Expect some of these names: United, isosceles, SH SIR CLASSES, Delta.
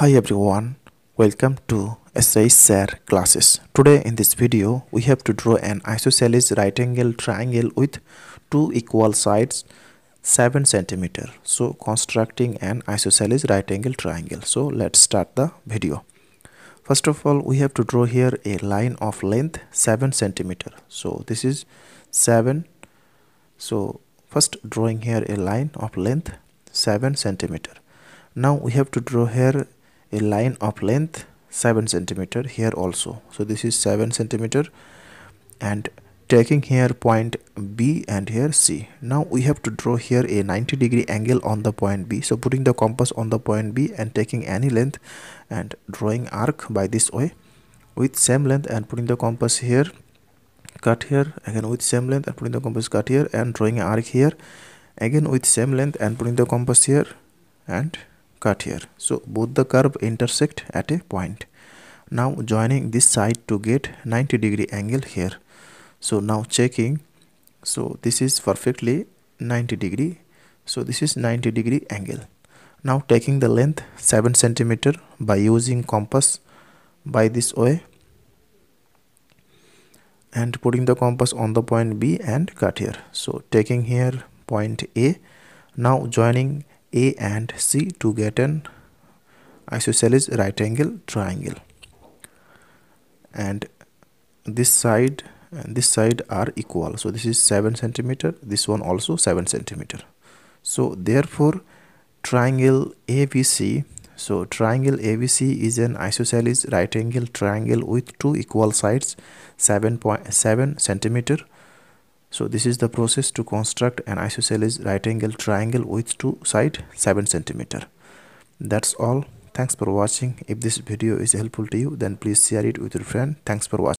Hi everyone, welcome to SH SIR classes. Today in this video we have to draw an isosceles right angle triangle with two equal sides 7 cm. So constructing an isosceles right angle triangle. So let's start the video. First of all we have to draw here a line of length 7 cm. So this is 7. So first drawing here a line of length 7 cm. Now we have to draw here a line of length 7 cm here also. So this is 7 cm and taking here point B and here C. Now we have to draw here a 90-degree angle on the point B. So putting the compass on the point B and taking any length and drawing arc by this way with same length and putting the compass here, cut here again with same length and putting the compass, cut here and drawing arc here again with same length and putting the compass here and cut here. So both the curve intersect at a point. Now joining this side to get 90-degree angle here. So now checking, so this is perfectly 90 degree. So this is 90-degree angle. Now taking the length 7 cm by using compass by this way and putting the compass on the point B and cut here. So taking here point A. Now joining A and C to get an isosceles right angle triangle, and this side and this side are equal. So this is 7 cm, this one also 7 cm. So therefore triangle ABC, so triangle ABC is an isosceles right angle triangle with two equal sides 7.7 cm. So this is the process to construct an isosceles right angle triangle with two sides 7 cm. That's all. Thanks for watching. If this video is helpful to you, then please share it with your friend. Thanks for watching.